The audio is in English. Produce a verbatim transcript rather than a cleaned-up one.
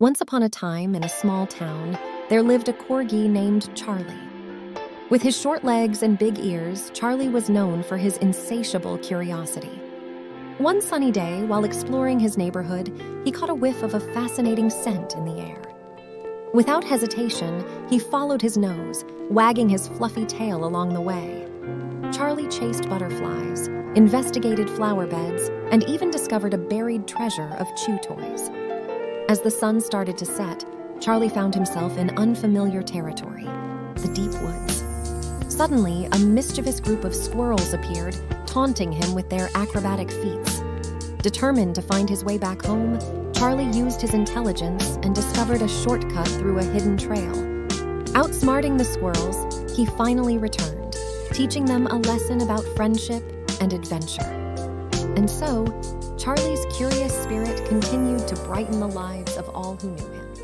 Once upon a time, in a small town, there lived a corgi named Charlie. With his short legs and big ears, Charlie was known for his insatiable curiosity. One sunny day, while exploring his neighborhood, he caught a whiff of a fascinating scent in the air. Without hesitation, he followed his nose, wagging his fluffy tail along the way. Charlie chased butterflies, investigated flower beds, and even discovered a buried treasure of chew toys. As the sun started to set, Charlie found himself in unfamiliar territory, the deep woods. Suddenly, a mischievous group of squirrels appeared, taunting him with their acrobatic feats. Determined to find his way back home, Charlie used his intelligence and discovered a shortcut through a hidden trail. Outsmarting the squirrels, he finally returned, teaching them a lesson about friendship and adventure. And so, Charlie's curious spirit continued to brighten the lives of all who knew him.